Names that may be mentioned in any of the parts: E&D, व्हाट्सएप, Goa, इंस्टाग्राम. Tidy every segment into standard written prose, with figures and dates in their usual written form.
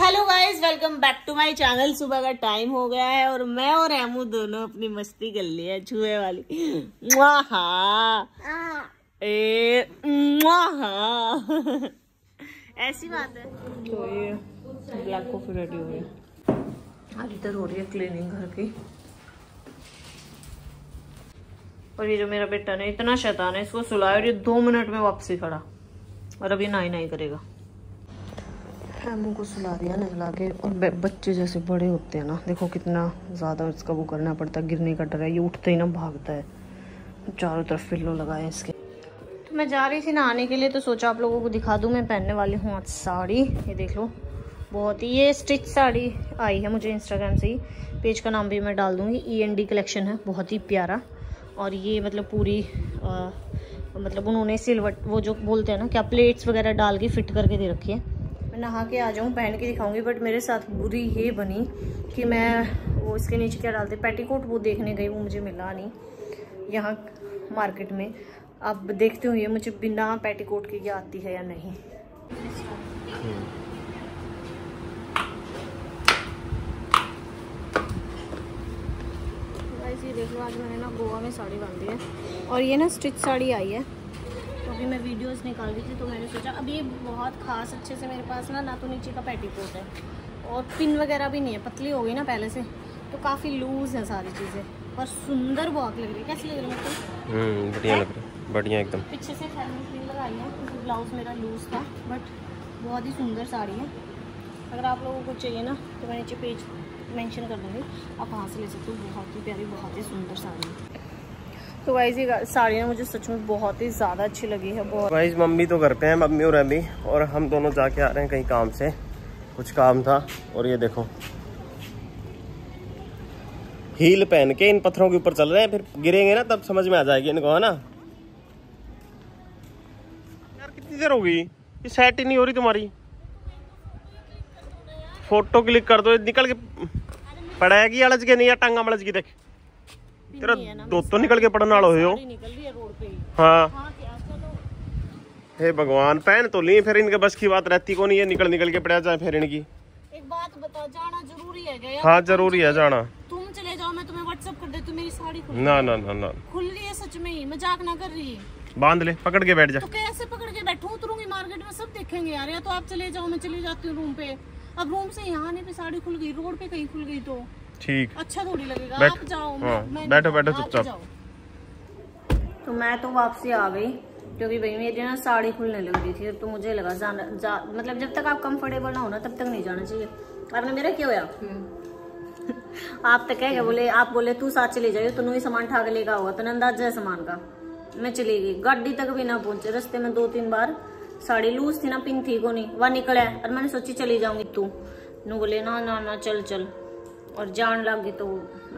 Hello guys, welcome back to my channel. सुबह का time हो गया है और मैं और एमू दोनों अपनी मस्ती कर ली है छुए वाली। ऐसी बात है। तो ये ब्लैक कॉफी रेडी हो गई। आज इधर हो रही है क्लीनिंग घर की। और ये जो मेरा बेटा ने इतना शैतान है, इसको सुलाया और ये 2 मिनट में वापसी खड़ा। और अभी नाई नाई करेगा। हेमू को सुला दिया नहला के। और बच्चे जैसे बड़े होते हैं ना, देखो कितना ज़्यादा इसका वो करना पड़ता है, गिरने का डर है। ये उठते ही ना भागता है। चारों तरफ फिल्लो लगाए इसके। तो मैं जा रही थी नहाने के लिए, तो सोचा आप लोगों को दिखा दूँ। मैं पहनने वाली हूँ आज साड़ी। ये देख लो, बहुत ही ये स्टिच साड़ी आई है मुझे इंस्टाग्राम से ही। पेज का नाम भी मैं डाल दूँगी। E&D कलेक्शन है, बहुत ही प्यारा। और ये मतलब पूरी मतलब उन्होंने सिल्वर वो जो बोलते हैं ना क्या, प्लेट्स वगैरह डाल के फिट करके दे रखी है। मैं नहा के आ जाऊँ, पहन के दिखाऊंगी। बट मेरे साथ बुरी ये बनी कि मैं वो इसके नीचे क्या डालते पेटीकोट वो देखने गई, वो मुझे मिला नहीं यहाँ मार्केट में। अब देखती हूँ ये मुझे बिना पेटीकोट की क्या आती है या नहीं। ये देख लो, आज मैंने ना गोवा में साड़ी बांधी है और ये ना स्टिच साड़ी आई है। तो अभी मैं वीडियोस निकाल रही थी, तो मैंने सोचा अभी बहुत खास अच्छे से मेरे पास ना तो नीचे का पेटीकोट है और पिन वगैरह भी नहीं है। पतली हो गई ना पहले से, तो काफ़ी लूज है सारी चीज़ें। और सुंदर बहुत लग रही है। कैसी लग रही है? बढ़िया लग रही है, बढ़िया एकदम। पीछे से फैब्रिक पिन लगाई है क्योंकि ब्लाउज मेरा लूज था। बट बहुत ही सुंदर साड़ी है। अगर आप लोगों को चाहिए ना तो मैं नीचे पेज मेंशन कर दूँगी, आप वहाँ से ले सकते हो। बहुत ही प्यारी, बहुत ही सुंदर साड़ी। तो गाइस ये साड़ी ना मुझे सच में बहुत ही ज़्यादा अच्छी लगी है। बहुत गाइस, मम्मी तो घर पे हैं, मम्मी और अभी, और हम दोनों जाके आ रहे हैं कहीं काम से। कुछ काम था। और ये देखो, हील पहन के इन पत्थरों के ऊपर चल रहे हैं, फिर गिरेंगे ना तब समझ में आ जाएगी इनको, है ना यार। कितनी देर होगी, ये सेट ही नहीं हो रही तुम्हारी। फोटो क्लिक कर दो, निकल के पड़ेगी अलज के नहीं या टांगा मलज की। देख तेरा दोस्तों निकल के पड़ने वाला हो। हाँ हे भगवान, पहन तो ली, फिर इनके बस की बात रहती को नहीं है, निकल निकल के पड़ा जाए फिर इनकी। एक बात बता, जाना जरूरी है क्या? हाँ जरूरी है जाना। तुम चले जाओ, मैं तुम्हें व्हाट्सएप कर देती हूँ मेरी साड़ी। ना ना ना ना, खुल रही है सच में ही, मजाक ना कर रही। बांध ले, पकड़ के बैठ जा। कैसे पकड़ के बैठूं? उतरूंगी मार्केट में, सब देखेंगे यार। या तो आप चले जाओ, मैं चली जाती हूँ रूम पे। अब रूम से यहाँ आने पे साड़ी खुल गई, रोड पे कहीं खुल गई तो ठीक अच्छा थोड़ी लगेगा। आप जाओ, मैं बैठो बैठो चुपचाप। तो मैं तो वापसी आ गई क्योंकि भाई मेरी ना साड़ी खुलने लग रही थी। तो मुझे लगा मतलब जब तक आप कंफर्टेबल ना हो ना तब तक नहीं जाना चाहिए। आपने मेरा क्या होया? आप तो कह बोले, आप बोले तू साथ चले जाइयो, तुम ही सामान ठाक लेगा होगा, तेना अंदाजा है सामान का। मैं चली गई, गाड़ी तक भी ना पहुंचे। रस्ते में 2-3 बार साड़ी लूज थी ना, पिन थी को नहीं, वह निकला है। और मैंने सोची चली जाऊंगी, तू नू बोले ना ना ना चल चल, और जान लग गई। तो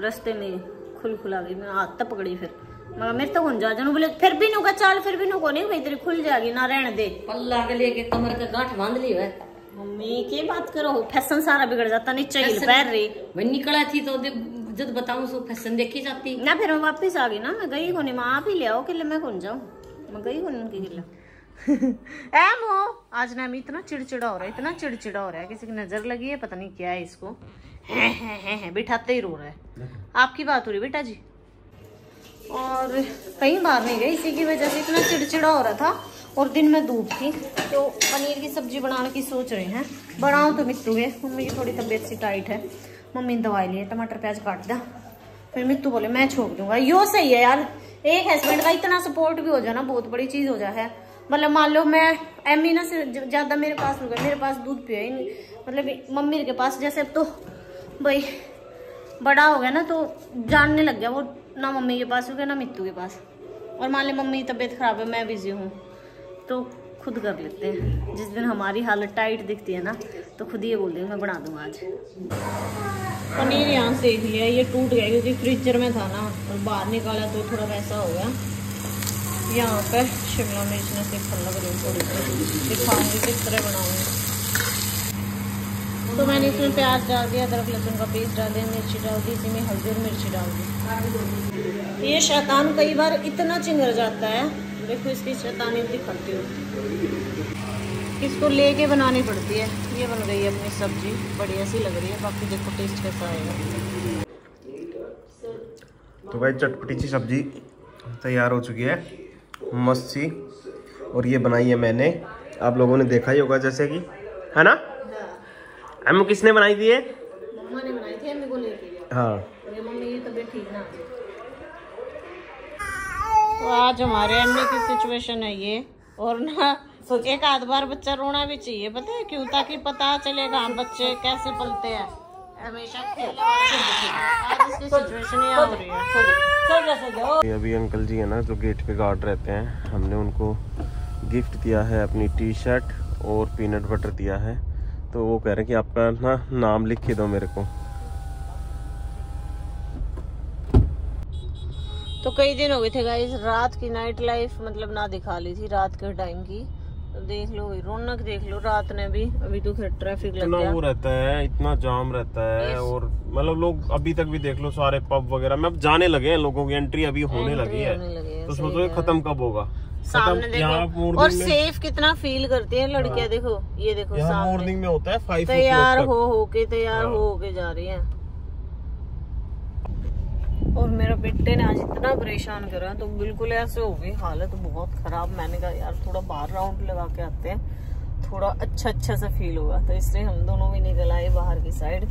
रास्ते में खुल खुला गई, मैं हाथ तक पकड़ी। फिर मगर मेरे तो कौन जा जान बोले, फिर भी नू का चाल, फिर भी नू को नहीं भाई तेरी खुल जाएगी ना, रहने दे। पल्ला के लेके कमर का गांठ बांध ली है। मम्मी की बात करो, फैशन सारा बिगड़ जाता। नीचे पैर रही भाई, निकला थी तो जब बताऊँ सो फैशन देखी जाती ना। फिर मैं वापिस आ गई ना, मैं गई कौन, माँ आप ही ले आओ किले, मैं कौन जाऊँ, मैं गई कौन उनके किले। एमो आज ना इतना चिड़चिड़ा हो रहा है, इतना चिड़चिड़ा हो रहा है। किसी की नजर लगी है, पता नहीं क्या है इसको। है, है, है, है, बिठाते ही रो रहा है। आपकी बात हो रही बेटा जी। और कहीं बाहर नहीं गई, इसी की वजह से इतना चिड़चिड़ा हो रहा था। और दिन में धूप थी, तो पनीर की सब्जी बनाने की सोच रहे हैं। बनाऊं तो मिट्टू गए, मम्मी की थोड़ी तबीयत सी टाइट है, मम्मी ने दवाई ली है। टमाटर प्याज काट दिया, फिर मिट्टू बोले मैं छोड़ दूंगा। यो सही है यार, एक हस्बैंड का इतना सपोर्ट भी हो जाना बहुत बड़ी चीज हो जाए। मतलब मान लो मैं एमी ना से ज़्यादा मेरे पास हो गया, मेरे पास दूध पिया ही नहीं, मतलब मम्मी के पास। जैसे अब तो भाई बड़ा हो गया ना, तो जानने लग गया वो, ना मम्मी के पास हो गया ना मित्तू के पास। और मान ले मम्मी की तबीयत ख़राब है, मैं बिजी हूँ, तो खुद कर लेते हैं। जिस दिन हमारी हालत टाइट दिखती है ना, तो खुद ये बोल देंगे मैं बना दूँगा आज। पनीर यहाँ से देख लिया, ये टूट गया क्योंकि फ्रीजर में था ना, और बाहर निकाला तो थोड़ा वैसा हो गया। यहाँ पर शिमला मिर्च ना सिखा लग रही थोड़ी, दिखाऊंगी किस तरह बनाऊंगी। तो मैंने इसमें प्याज डाल दिया, अदरक लहसुन का पेस्ट डाल दिया, मिर्ची डाल दी, इसी में हल्दी और मिर्ची डाल दी। ये शैतान कई बार इतना चिंगर जाता है देखो इसकी शैतानी दिखाती हूँ। इसको लेके बनानी पड़ती है। ये बन गई है अपनी सब्जी, बढ़िया सी लग रही है। बाकी देखो टेस्ट कैसा आएगा। तो भाई चटपटी सी सब्जी तैयार हो चुकी है, मस्त सी। और ये बनाई है मैंने, आप लोगों ने देखा ही होगा जैसे कि, है ना। अम्मू किसने बनाई थी? है मम्मा ने बनाई थी, अम्मी को लेके गया। हाँ मम्मी ये तबीयत ठीक ना। तो आज हमारे अम्मी की सिचुएशन है ये। और ना एक आध बार बच्चा रोना भी चाहिए, पता है क्यों? ताकि पता चलेगा हम बच्चे कैसे पलते हैं। हमेशा आज इसकी सिचुएशन ये हो रही है। अभी अंकल जी है ना जो गेट पे गार्ड रहते हैं, हमने उनको गिफ्ट दिया है अपनी टी शर्ट और पीनट बटर दिया है। तो वो कह रहे हैं कि आपका ना नाम लिख के दो मेरे को। तो कई दिन हो गए थे गाइस, रात की नाइट लाइफ मतलब ना दिखा ली थी रात के टाइम की। तो देख लो रौनक, देख लो रात ने भी। अभी तो खैर ट्रैफिक लग गया, वो रहता है इतना जाम रहता है। और मतलब लोग अभी तक भी देख लो सारे पब वगैरह में अब जाने लगे हैं, लोगों की एंट्री अभी होने लगी है। तो सोचो खत्म कब होगा। सामने देखो और सेफ कितना फील करती है लड़कियां। देखो ये देखो मॉर्निंग में होता है 5 तैयार हो के तैयार हो के जा रही है। और मेरा बेटे ने आज इतना परेशान करा, तो बिल्कुल ऐसे हो गई हालत बहुत खराब। मैंने कहा यार थोड़ा बाहर राउंड लगा के आते हैं, थोड़ा अच्छा सा फील होगा। तो इसलिए हम दोनों भी निकल आए बाहर की साइड,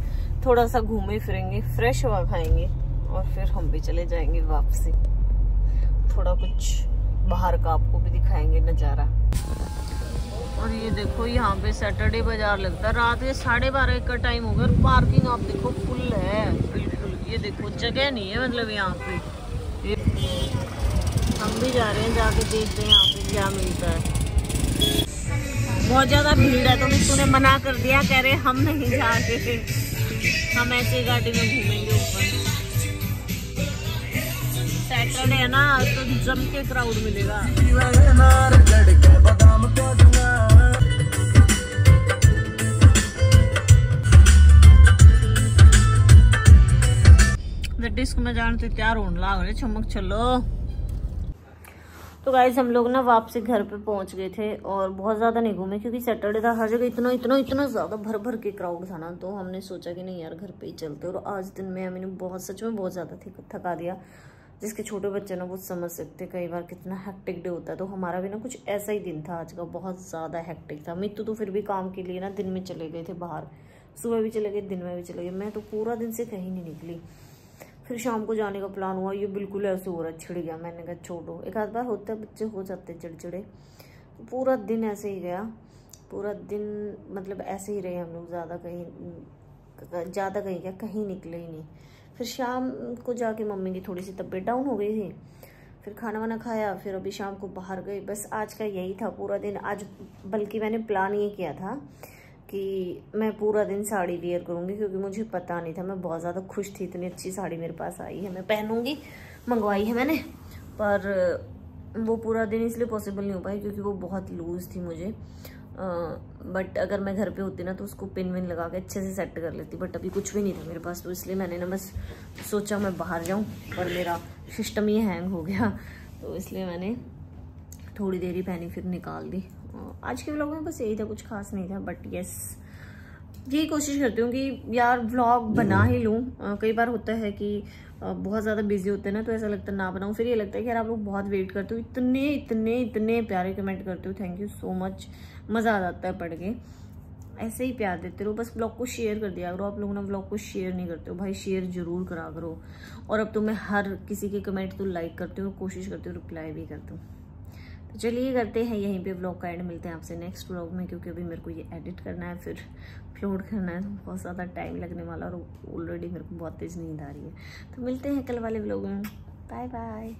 थोड़ा सा घूमे फिरेंगे, फ्रेश हवा खाएंगे और फिर हम भी चले जाएंगे वापसी। थोड़ा कुछ बाहर का आपको भी दिखाएंगे नज़ारा। और ये देखो यहाँ पे सैटरडे बाजार लगता है। रात के 12:30 का टाइम होगा। पार्किंग आप देखो फुल है बिल्कुल। ये देखो जगह नहीं है मतलब यहाँ पे। हम भी जा रहे हैं, जाके देखते हैं यहाँ पे क्या मिलता है। बहुत ज़्यादा भीड़ है तो किसी ने मना कर दिया, कह रहे हम नहीं जा सकते, हम ऐसे गाड़ी में घूमेंगे ऊपर। सैटरडे है ना तो जम के क्राउड मिलेगा। डिस्क में जाने तो तैयार होने लग रहे चमक चलो। तो गाइस हम लोग ना वापसी घर पे पहुंच गए थे और बहुत ज्यादा नहीं घूमे क्योंकि सैटरडे था। हर जगह इतना इतना इतना ज्यादा भर के क्राउड था ना। तो हमने सोचा कि नहीं यार घर पे ही चलते। और आज दिन में मैंने सच में बहुत ज्यादा थका दिया। जिसके छोटे बच्चे ना वो समझ सकते कई बार कितना हैक्टिक डे होता है। तो हमारा भी ना कुछ ऐसा ही दिन था आज का, बहुत ज़्यादा हैक्टिक था। मित्तू तो फिर भी काम के लिए ना दिन में चले गए थे बाहर, सुबह भी चले गए दिन में भी चले गए। मैं तो पूरा दिन से कहीं नहीं निकली। फिर शाम को जाने का प्लान हुआ, ये बिल्कुल ऐसे हो रहा छिड़ गया। मैंने कहा छोड़ो, एक आध बार होता है बच्चे हो जाते चिड़चिड़े। तो पूरा दिन ऐसे ही गया, पूरा दिन मतलब ऐसे ही रहे हम लोग। ज़्यादा कहीं क्या कहीं निकले ही नहीं। फिर शाम को जाके मम्मी की थोड़ी सी तबीयत डाउन हो गई थी, फिर खाना वाना खाया, फिर अभी शाम को बाहर गए। बस आज का यही था पूरा दिन। आज बल्कि मैंने प्लान ये किया था कि मैं पूरा दिन साड़ी वेयर करूँगी क्योंकि मुझे पता नहीं था, मैं बहुत ज़्यादा खुश थी। इतनी अच्छी साड़ी मेरे पास आई है, मैं पहनूँगी, मंगवाई है मैंने। पर वो पूरा दिन इसलिए पॉसिबल नहीं हो पाई क्योंकि वो बहुत लूज़ थी मुझे। बट अगर मैं घर पे होती ना तो उसको पिन विन लगा के अच्छे से सेट कर लेती। बट अभी कुछ भी नहीं था मेरे पास, तो इसलिए मैंने ना बस सोचा मैं बाहर जाऊं पर मेरा सिस्टम ही हैंग हो गया। तो इसलिए मैंने थोड़ी देर ही पहनी फिर निकाल दी। आज के व्लॉग में बस यही था, कुछ खास नहीं था। बट यस यही कोशिश करती हूँ कि यार व्लॉग बना ही लूँ। कई बार होता है कि बहुत ज़्यादा बिजी होते हैं ना तो ऐसा लगता है ना बनाऊँ। फिर ये लगता है कि यार आप लोग बहुत वेट करते हो। इतने इतने इतने प्यारे कमेंट करते हो, थैंक यू सो मच। मज़ा आ जाता है पढ़ के। ऐसे ही प्यार देते रहो, बस व्लॉग को शेयर कर दिया करो। आप लोग ना व्लॉग को शेयर नहीं करते हो भाई, शेयर जरूर करा करो। और अब तो मैं हर किसी के कमेंट तो लाइक करती हूँ, कोशिश करती हूँ, रिप्लाई भी करती हूँ। तो चलिए करते हैं यहीं पे व्लॉग का एंड। मिलते हैं आपसे नेक्स्ट व्लॉग में क्योंकि अभी मेरे को ये एडिट करना है फिर अपलोड करना है, तो बहुत ज़्यादा टाइम लगने वाला और ऑलरेडी मेरे को बहुत तेज़ नींद आ रही है। तो मिलते हैं कल वाले व्लॉग में। Bye bye.